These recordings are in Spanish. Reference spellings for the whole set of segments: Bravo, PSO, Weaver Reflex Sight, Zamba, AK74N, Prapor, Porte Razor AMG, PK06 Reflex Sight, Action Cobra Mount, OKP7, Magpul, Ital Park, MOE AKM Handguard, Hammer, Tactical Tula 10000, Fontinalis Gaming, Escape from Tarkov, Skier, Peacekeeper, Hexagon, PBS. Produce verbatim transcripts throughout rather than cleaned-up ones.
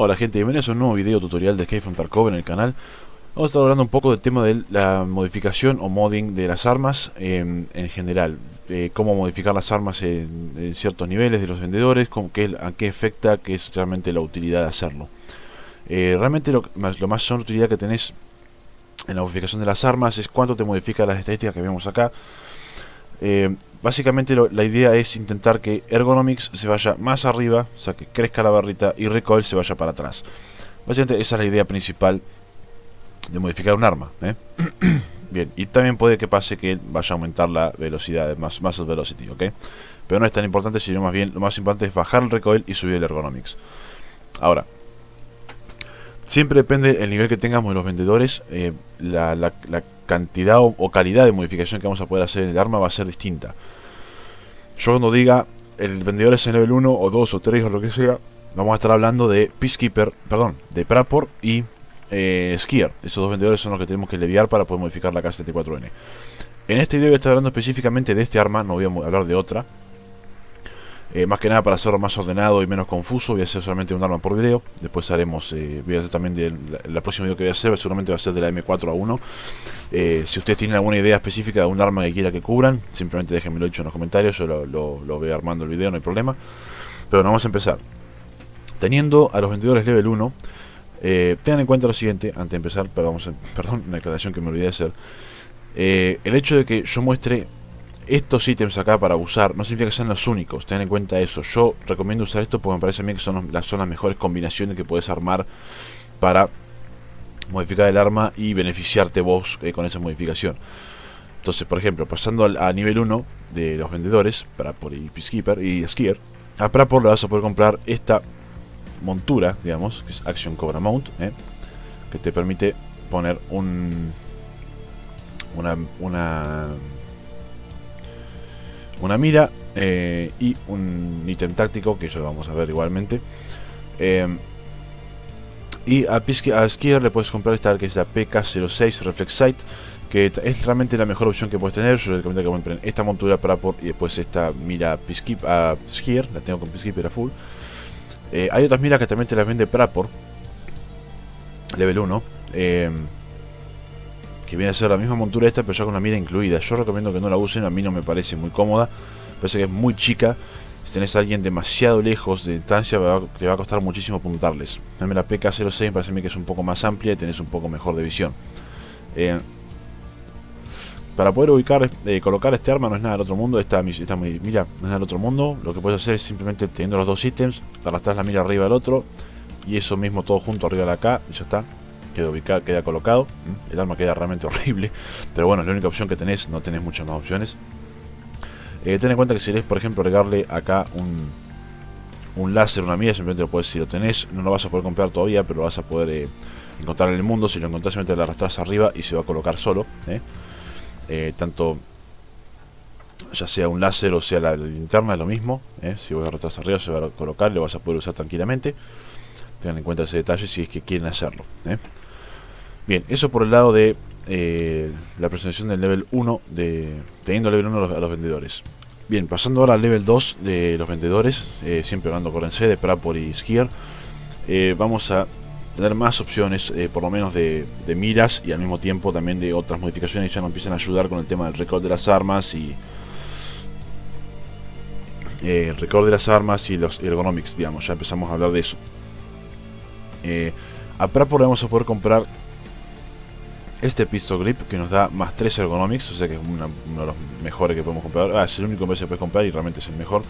Hola gente, bienvenidos a un nuevo video tutorial de Escape from Tarkov en el canal. Vamos a estar hablando un poco del tema de la modificación o modding de las armas eh, en general. Eh, cómo modificar las armas en, en ciertos niveles de los vendedores, con qué, a qué afecta, qué es realmente la utilidad de hacerlo. Eh, realmente lo, lo más son utilidad que tenés en la modificación de las armas es cuánto te modifica las estadísticas que vemos acá. Eh, básicamente lo, la idea es intentar que Ergonomics se vaya más arriba, o sea que crezca la barrita, y Recoil se vaya para atrás. Básicamente esa es la idea principal de modificar un arma, ¿eh? Bien, y también puede que pase que vaya a aumentar la velocidad, más muscle velocity, ¿ok? Pero no es tan importante, sino más bien lo más importante es bajar el Recoil y subir el Ergonomics. Ahora, siempre depende del nivel que tengamos de los vendedores, eh, la, la, la cantidad o, o calidad de modificación que vamos a poder hacer en el arma va a ser distinta. Yo cuando diga el vendedor es en level uno o dos o tres o lo que sea, vamos a estar hablando de Peacekeeper, perdón, de Prapor y eh, Skier. Esos dos vendedores son los que tenemos que leviar para poder modificar la A K setenta y cuatro N. En este video voy a estar hablando específicamente de este arma, no voy a hablar de otra. Eh, más que nada para hacerlo más ordenado y menos confuso, voy a hacer solamente un arma por video. Después haremos, eh, voy a hacer también de la, la próxima video que voy a hacer, seguramente va a ser de la M cuatro A uno. eh, Si ustedes tienen alguna idea específica de un arma que quiera que cubran, simplemente déjenmelo dicho en los comentarios, yo lo, lo, lo voy armando el video, no hay problema. Pero bueno, vamos a empezar. Teniendo a los vendedores level uno, eh, tengan en cuenta lo siguiente, antes de empezar, pero vamos a, perdón, una aclaración que me olvidé de hacer. eh, El hecho de que yo muestre estos ítems acá para usar no significa que sean los únicos, ten en cuenta eso. Yo recomiendo usar esto porque me parece a mí que son, los, las, son las mejores combinaciones que puedes armar para modificar el arma y beneficiarte vos eh, con esa modificación. Entonces, por ejemplo, pasando al, a nivel uno de los vendedores, para por y Peacekeeper y Skier, a Prapor le vas a poder comprar esta montura, digamos, que es Action Cobra Mount, eh, que te permite poner un una... una una mira eh, y un ítem táctico, que eso lo vamos a ver igualmente. Eh, y a, a Skier le puedes comprar esta que es la P K cero seis Reflex Sight, que es realmente la mejor opción que puedes tener. Yo les recomiendo que compren esta montura para por y después esta mira a Skier, la tengo con Peacekeeper a full. Eh, hay otras miras que también te las vende Prapor, level uno. Eh, Que viene a ser la misma montura esta, pero ya con la mira incluida. Yo recomiendo que no la usen, a mí no me parece muy cómoda. Parece que es muy chica. Si tenés a alguien demasiado lejos de distancia, te va a costar muchísimo apuntarles. Dame la P K cero seis, me parece a mí que es un poco más amplia y tenés un poco mejor de visión. Eh, para poder ubicar, eh, colocar este arma no es nada del otro mundo. Esta, esta mira no es nada del otro mundo. Lo que puedes hacer es simplemente teniendo los dos ítems, arrastras la mira arriba del otro. Y eso mismo todo junto arriba de acá y ya está. Queda ubicado, queda colocado. El arma queda realmente horrible, pero bueno, es la única opción que tenés, no tenés muchas más opciones. Eh, ten en cuenta que si querés, por ejemplo, agregarle acá un, un láser, una mira, simplemente lo puedes, si lo tenés, no lo vas a poder comprar todavía, pero lo vas a poder eh, encontrar en el mundo. Si lo encontrás, simplemente lo arrastrás arriba y se va a colocar solo. ¿eh? Eh, tanto ya sea un láser o sea la linterna, es lo mismo. ¿eh? Si vos arrastrás arriba, se va a colocar, lo vas a poder usar tranquilamente. Tengan en cuenta ese detalle si es que quieren hacerlo. ¿eh? Bien, eso por el lado de eh, la presentación del level uno, de, teniendo level uno a los, a los vendedores. Bien, pasando ahora al level dos de los vendedores, eh, siempre hablando con C de Prapor y Skier, eh, vamos a tener más opciones, eh, por lo menos de, de miras y al mismo tiempo también de otras modificaciones que ya nos empiezan a ayudar con el tema del récord de las armas y eh, el récord de las armas y los ergonomics, digamos, ya empezamos a hablar de eso. Eh, a Prapor vamos a poder comprar este Pistol Grip que nos da más tres ergonomics, o sea que es una, uno de los mejores que podemos comprar. Ah, es el único que se puede comprar y realmente es el mejor.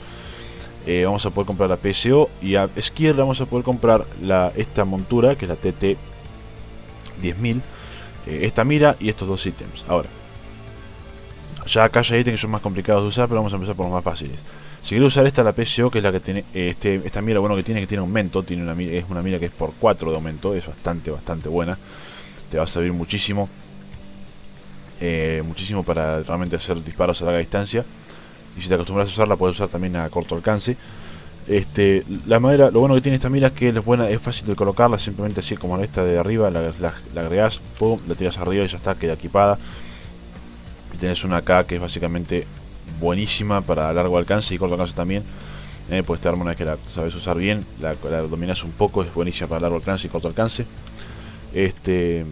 Eh, vamos a poder comprar la P S O y a Skier le vamos a poder comprar la, esta montura que es la T T diez mil, eh, esta mira y estos dos ítems. Ahora, ya acá ya hay ítems que son más complicados de usar, pero vamos a empezar por los más fáciles. Si quiero usar esta, la P S O, que es la que tiene, este, esta mira, bueno, que tiene, que tiene aumento, tiene una, es una mira que es por cuatro de aumento, es bastante, bastante buena. Te va a servir muchísimo, eh, muchísimo para realmente hacer disparos a larga distancia. Y si te acostumbras a usarla, puedes usar también a corto alcance. Este, la madera, lo bueno que tiene esta mira es que es buena, es fácil de colocarla, simplemente así como esta de arriba, la, la, la agregás, pum, la tiras arriba y ya está, queda equipada. Y tenés una acá que es básicamente buenísima para largo alcance y corto alcance también. eh, pues esta arma, una vez que la sabes usar bien, la, la dominas un poco, es buenísima para largo alcance y corto alcance. Este...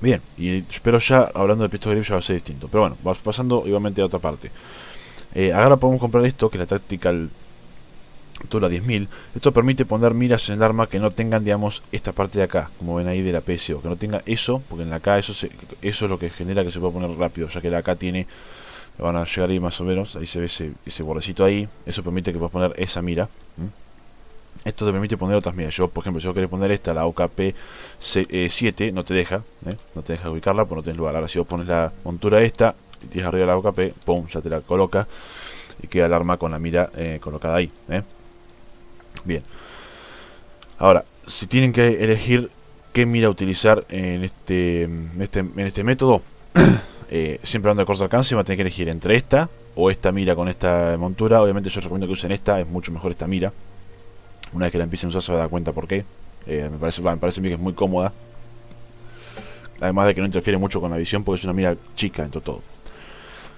Bien, y, pero ya hablando de pistol grip ya va a ser distinto. Pero bueno, vas pasando igualmente a otra parte. Eh, ahora podemos comprar esto, que es la Tactical Tula diez mil. Esto permite poner miras en el arma que no tengan, digamos, esta parte de acá, como ven ahí de la P S O, que no tenga eso, porque en la K eso, se, eso es lo que genera que se pueda poner rápido, ya que la K tiene, van a llegar ahí más o menos, ahí se ve ese, ese bordecito ahí, eso permite que puedas poner esa mira. ¿Mm? Esto te permite poner otras miras. Yo, por ejemplo, si yo querés poner esta, la O K P siete, no te deja, ¿eh? No te deja ubicarla porque no tenés lugar. Ahora si vos pones la montura esta y tienes arriba la O K P, pum, ya te la coloca y queda el arma con la mira eh, colocada ahí, ¿eh? Bien, ahora, si tienen que elegir qué mira utilizar en este, en este, en este método, eh, siempre hablando de corto alcance, van a tener que elegir entre esta o esta mira con esta montura. Obviamente yo recomiendo que usen esta, es mucho mejor esta mira. Una vez que la empiecen a usar se van a dar cuenta por qué. Eh, me parece, me parece a mí que es muy cómoda. Además de que no interfiere mucho con la visión porque es una mira chica entre todo.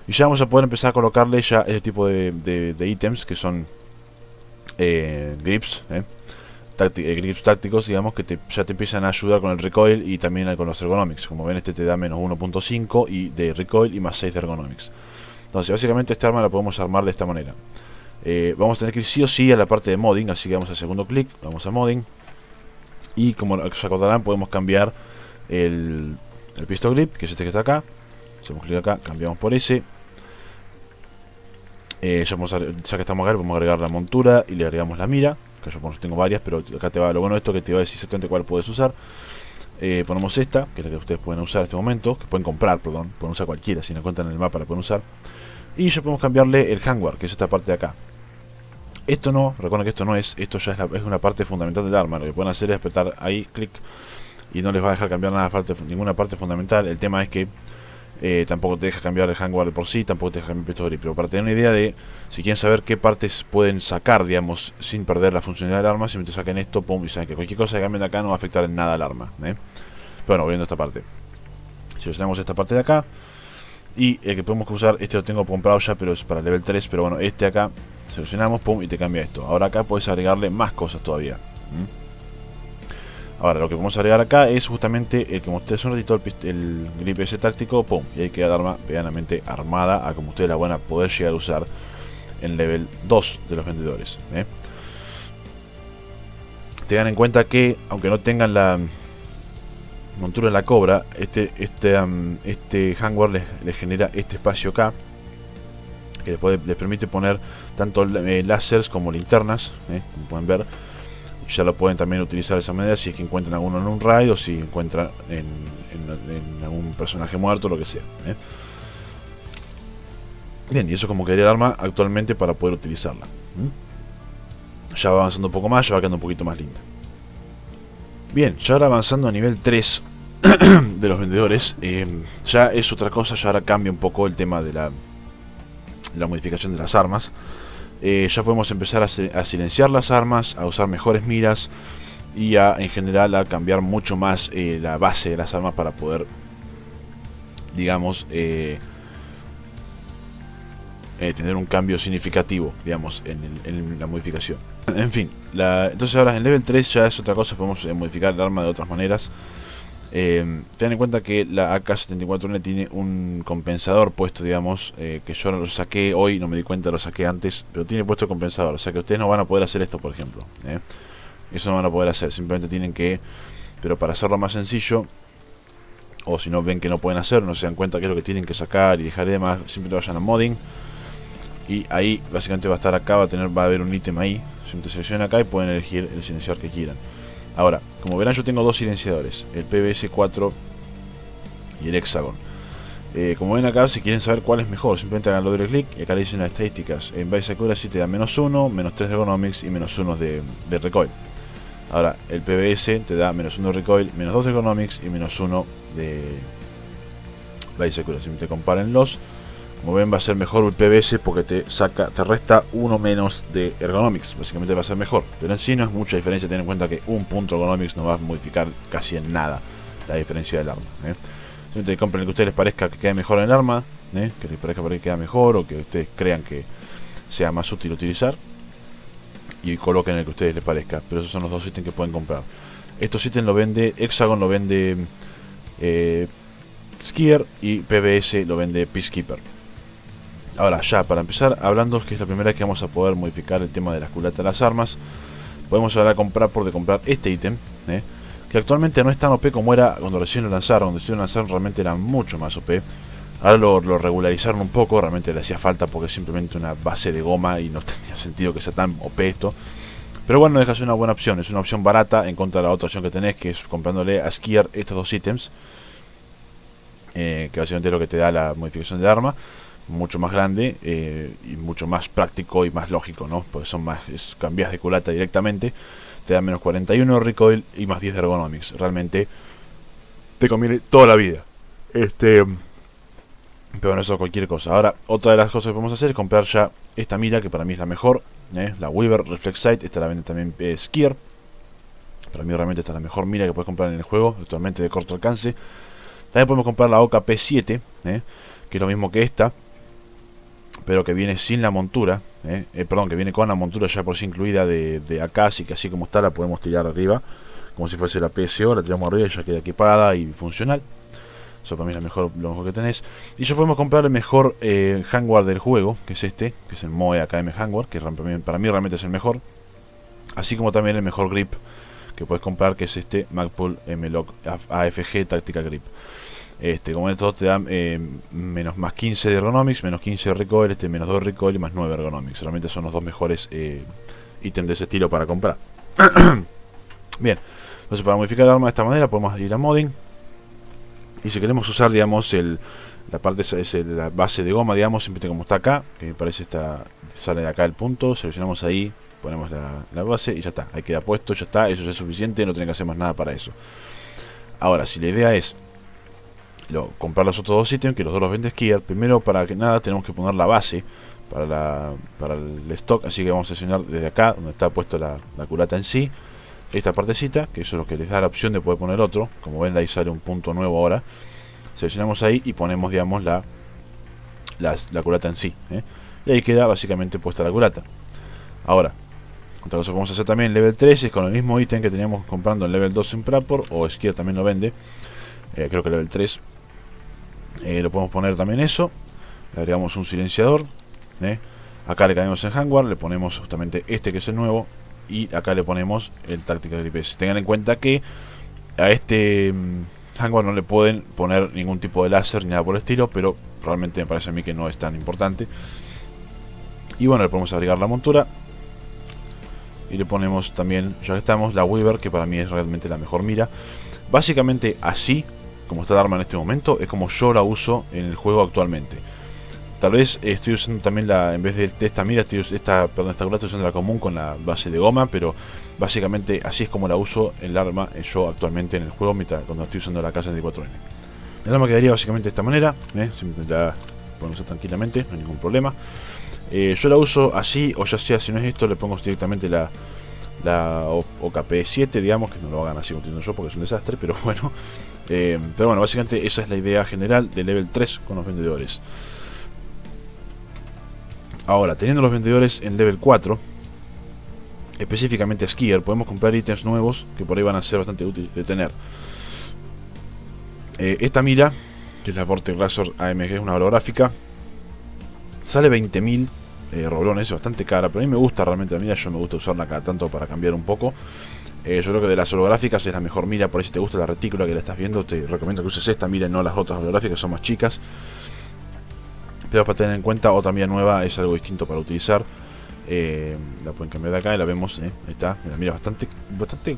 Y ya vamos a poder empezar a colocarle ya este tipo de, de, de ítems que son... Eh, grips, eh, eh, grips tácticos, digamos, que te, ya te empiezan a ayudar con el recoil y también con los ergonomics. Como ven, este te da menos uno punto cinco y de recoil y más seis de ergonomics. Entonces básicamente esta arma la podemos armar de esta manera. eh, Vamos a tener que ir sí o sí a la parte de modding, así que vamos al segundo clic, vamos a modding. Y como se acordarán, podemos cambiar el, el pistol grip, que es este que está acá. Hacemos clic acá, cambiamos por ese. Eh, ya, vamos a, ya que estamos acá, vamos a agregar la montura y le agregamos la mira. Que yo tengo varias, pero acá te va lo bueno de esto, que te va a decir exactamente cuál puedes usar. Eh, ponemos esta, que es la que ustedes pueden usar en este momento, que pueden comprar, perdón, pueden usar cualquiera, si no encuentran en el mapa la pueden usar. Y ya podemos cambiarle el handguard, que es esta parte de acá. Esto no, recuerden que esto no es, esto ya es, la, es una parte fundamental del arma. Lo que pueden hacer es apretar ahí, clic, y no les va a dejar cambiar nada, ninguna parte fundamental. El tema es que Eh, tampoco te deja cambiar el handguard por sí, tampoco te deja cambiar el pistol grip. Pero para tener una idea de, si quieren saber qué partes pueden sacar, digamos, sin perder la funcionalidad del arma, simplemente saquen esto, pum, y saben que cualquier cosa que cambien de acá no va a afectar en nada al arma, ¿eh? Pero bueno, volviendo a esta parte, si usamos esta parte de acá, y el que podemos usar, este lo tengo comprado ya, pero es para level tres. Pero bueno, este acá, seleccionamos, pum, y te cambia esto. Ahora acá puedes agregarle más cosas todavía. ¿Mm? Ahora lo que podemos agregar acá es justamente el que mostré hace un ratito, el, el grip ese táctico, pum, y ahí queda el arma medianamente armada a como ustedes la van a poder llegar a usar en level dos de los vendedores, ¿eh? Tengan en cuenta que aunque no tengan la montura en la cobra, este, este, um, este handguard les, les genera este espacio acá que les, puede, les permite poner tanto eh, láseres como linternas, ¿eh? Como pueden ver. Ya lo pueden también utilizar de esa manera si es que encuentran alguno en un raid o si encuentran en, en, en algún personaje muerto, lo que sea, ¿eh? Bien, y eso es como quedaría el arma actualmente para poder utilizarla. ¿Mm? Ya va avanzando un poco más, ya va quedando un poquito más linda. Bien, ya ahora avanzando a nivel tres de los vendedores, eh, ya es otra cosa, ya ahora cambia un poco el tema de la, de la modificación de las armas. Eh, ya podemos empezar a, a silenciar las armas, a usar mejores miras y a, en general, a cambiar mucho más eh, la base de las armas para poder, digamos, eh, eh, tener un cambio significativo, digamos, en, el, en la modificación. En fin, la, entonces ahora en level tres ya es otra cosa, podemos eh, modificar el arma de otras maneras. Eh, ten en cuenta que la A K setenta y cuatro N tiene un compensador puesto, digamos, eh, que yo lo saqué hoy, no me di cuenta, lo saqué antes, pero tiene puesto el compensador, o sea que ustedes no van a poder hacer esto, por ejemplo, ¿eh? Eso no van a poder hacer, simplemente tienen que, pero para hacerlo más sencillo, o si no ven que no pueden hacer, no se dan cuenta qué es lo que tienen que sacar y dejar y demás, simplemente vayan a modding y ahí básicamente va a estar acá, va a tener, va a haber un ítem ahí, simplemente seleccionan acá y pueden elegir el silenciador que quieran. Ahora, como verán, yo tengo dos silenciadores, el P B S cuatro y el Hexagon. Eh, como ven acá, si quieren saber cuál es mejor, simplemente hagan doble clic y acá le dicen las estadísticas. En base a sí te da menos uno, menos tres de ergonomics y menos uno de, de recoil. Ahora, el P B S te da menos uno de recoil, menos dos de ergonomics y menos uno de base accuracy. Simplemente compárenlos. Como ven, va a ser mejor el P B S porque te saca, te resta uno menos de ergonomics. Básicamente va a ser mejor. Pero en sí no es mucha diferencia. Ten en cuenta que un punto ergonomics no va a modificar casi en nada la diferencia del arma, ¿eh? Simplemente compren lo que a ustedes les parezca que quede mejor en el arma, ¿eh? Que les parezca que queda mejor o que ustedes crean que sea más útil utilizar y coloquen el que a ustedes les parezca. Pero esos son los dos ítems que pueden comprar. Estos ítems lo vende Hexagon, lo vende eh, Skier, y P B S lo vende Peacekeeper. Ahora ya, para empezar, hablando que es la primera vez que vamos a poder modificar el tema de las culatas de las armas, podemos hablar con Prapor de comprar este ítem, ¿eh? que actualmente no es tan O P como era cuando recién lo lanzaron. Cuando recién lo lanzaron realmente era mucho más O P. Ahora lo, lo regularizaron un poco, realmente le hacía falta porque es simplemente una base de goma y no tenía sentido que sea tan O P esto. Pero bueno, no deja de ser una buena opción, es una opción barata en contra de la otra opción que tenés, que es comprándole a Skier estos dos ítems, eh, que básicamente es lo que te da la modificación del arma, mucho más grande eh, y mucho más práctico y más lógico, ¿no? Porque son más, es, cambias de culata directamente, te da menos cuarenta y uno recoil y más diez de ergonomics. Realmente te conviene toda la vida. Este... Pero bueno, eso es cualquier cosa. Ahora, otra de las cosas que podemos hacer es comprar ya esta mira, que para mí es la mejor, ¿eh? la Weaver Reflex Sight. Esta la vende también eh, Skier. Para mí realmente esta es la mejor mira que puedes comprar en el juego, actualmente de corto alcance. También podemos comprar la O K P siete, ¿eh? que es lo mismo que esta, pero que viene sin la montura, ¿eh? Eh, perdón, que viene con la montura ya por sí incluida de, de acá, así que así como está la podemos tirar arriba, como si fuese la P S O, la tiramos arriba y ya queda equipada y funcional. Eso para mí es la mejor, lo mejor que tenés. Y ya podemos comprar el mejor eh, handguard del juego, que es este, que es el M O E A K M Handguard, que para mí realmente es el mejor. Así como también el mejor grip que puedes comprar, que es este Magpul M L O C A F G Tactical Grip. Este, como estos te dan eh, menos más quince de ergonomics, menos quince de recoil, este menos dos de recoil y más nueve de ergonomics. Realmente son los dos mejores eh, ítems de ese estilo para comprar. Bien, entonces para modificar el arma de esta manera podemos ir a modding. Y si queremos usar, digamos, el, la parte es la base de goma, digamos, simplemente como está acá, que me parece está, sale de acá el punto, seleccionamos ahí, ponemos la, la base y ya está, ahí queda puesto, ya está, eso ya es suficiente, no tienen que hacer más nada para eso. Ahora, si la idea es lo, comprar los otros dos ítems, que los dos los vende Skier, primero para que nada tenemos que poner la base para, la, para el stock, así que vamos a seleccionar desde acá, donde está puesto la, la culata en sí, esta partecita, que eso es lo que les da la opción de poder poner otro. Como ven, ahí sale un punto nuevo ahora. Seleccionamos ahí y ponemos, digamos, la, la, la culata en sí, ¿eh? Y ahí queda básicamente puesta la culata. Ahora, otra cosa que vamos a hacer también en level tres es con el mismo ítem que teníamos comprando en level dos en Prapor, o Skier también lo vende, eh, creo que level tres. Eh, lo podemos poner también eso. Le agregamos un silenciador, ¿eh? Acá le cambiamos en handguard, le ponemos justamente este que es el nuevo. Y acá le ponemos el Tactical Grip. Tengan en cuenta que a este handguard no le pueden poner ningún tipo de láser ni nada por el estilo, pero realmente me parece a mí que no es tan importante. Y bueno, le podemos agregar la montura. Y le ponemos también, ya que estamos, la Weaver, que para mí es realmente la mejor mira. Básicamente así, como está el arma en este momento, es como yo la uso en el juego actualmente. Tal vez estoy usando también la, en vez de esta mira, estoy, esta, perdón, esta culata estoy usando la común con la base de goma, pero básicamente así es como la uso el arma yo actualmente en el juego, mientras, cuando estoy usando la K setenta y cuatro N. El arma quedaría básicamente de esta manera, ¿eh? Simplemente la podemos usar tranquilamente, no hay ningún problema. Eh, yo la uso así, o ya sea, si no es esto, le pongo directamente la, la O K P siete, digamos, que no lo hagan así como entiendo yo porque es un desastre, pero bueno. Eh, pero bueno, básicamente esa es la idea general de level tres con los vendedores. Ahora, teniendo los vendedores en level cuatro, específicamente a Skier, podemos comprar ítems nuevos que por ahí van a ser bastante útiles de tener. Eh, esta mira, que es la Porte Razor A M G, es una holográfica, sale veinte mil eh, roblones, es bastante cara, pero a mí me gusta realmente la mira, yo me gusta usarla cada tanto para cambiar un poco. Eh, yo creo que de las holográficas es la mejor mira, por ahí si te gusta la retícula que la estás viendo, te recomiendo que uses esta mira y no las otras holográficas, son más chicas. Pero para tener en cuenta, otra mira nueva es algo distinto para utilizar. Eh, la pueden cambiar de acá y la vemos, eh, ahí está. La mira bastante, bastante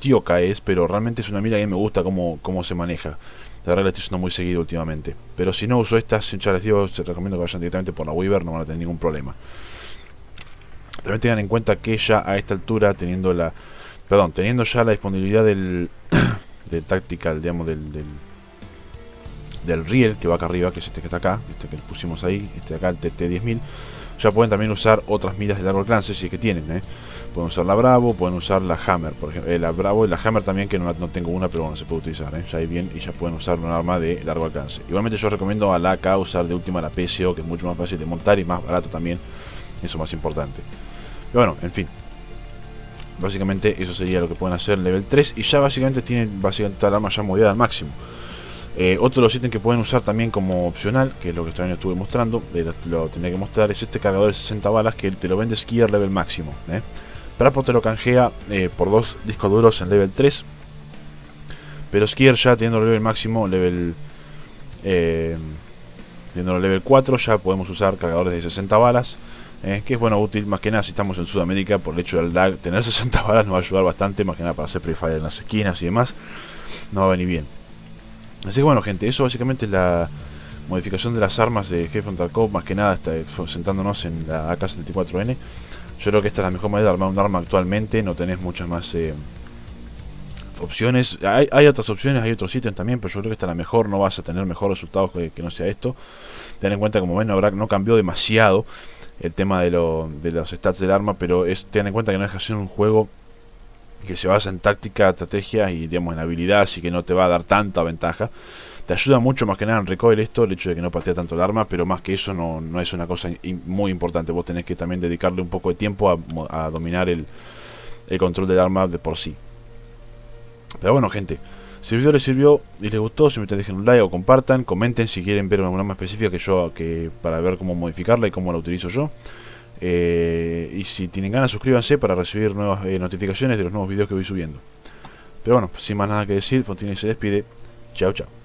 tioca es, pero realmente es una mira que me gusta cómo, cómo se maneja. La verdad la estoy usando muy seguido últimamente. Pero si no uso estas, ya les digo, les recomiendo que vayan directamente por la Weaver, no van a tener ningún problema. También tengan en cuenta que ya a esta altura, teniendo la, perdón, teniendo ya la disponibilidad del, del tactical, digamos, del... del del riel que va acá arriba, que es este que está acá, este que pusimos ahí, este de acá, el T T diez mil, ya pueden también usar otras miras de largo alcance si es que tienen, ¿eh? Pueden usar la Bravo, pueden usar la Hammer, por ejemplo, eh, la Bravo y la Hammer también, que no, no tengo una, pero bueno, se puede utilizar, ¿eh? Ya hay bien, y ya pueden usar un arma de largo alcance. Igualmente yo recomiendo a la A K usar de última la P S O, que es mucho más fácil de montar y más barato también, eso más importante. Pero bueno, en fin, básicamente eso sería lo que pueden hacer en nivel tres. Y ya básicamente tienen básicamente el arma ya modeada al máximo. Eh, otro de los ítems que pueden usar también como opcional, que es lo que también estuve mostrando, eh, lo tenía que mostrar, es este cargador de sesenta balas que te lo vende Skier level máximo. eh. Prapor te lo canjea eh, por dos discos duros en level tres. Pero Skier ya teniendo el level máximo, level eh, teniendo el level cuatro, ya podemos usar cargadores de sesenta balas. Eh, que es bueno, útil más que nada si estamos en Sudamérica, por el hecho del lag. Tener sesenta balas nos va a ayudar bastante, más que nada para hacer pre-fire en las esquinas y demás. No va a venir bien. Así que bueno, gente, eso básicamente es la modificación de las armas de Escape from Tarkov. Más que nada, está sentándonos en la A K setenta y cuatro N. Yo creo que esta es la mejor manera de armar un arma actualmente. No tenés muchas más eh, opciones. Hay, hay otras opciones, hay otros ítems también, pero yo creo que esta es la mejor. No vas a tener mejores resultados que, que no sea esto. Ten en cuenta, como ven, no, habrá, no cambió demasiado el tema de, lo, de los stats del arma, pero es, ten en cuenta que no deja de ser un juego que se basa en táctica, estrategia y digamos en habilidad, así que no te va a dar tanta ventaja. Te ayuda mucho más que nada en recoil esto, el hecho de que no patea tanto el arma, pero más que eso no, no es una cosa in, muy importante. Vos tenés que también dedicarle un poco de tiempo a, a dominar el, el control del arma de por sí. Pero bueno, gente, si el video les sirvió y les gustó, simplemente dejen un like o compartan, comenten si quieren ver alguna más específica que yo, que para ver cómo modificarla y cómo la utilizo yo. Eh, y si tienen ganas, suscríbanse para recibir nuevas eh, notificaciones de los nuevos videos que voy subiendo. Pero bueno, sin más nada que decir, Fontinalis se despide. Chao, chao.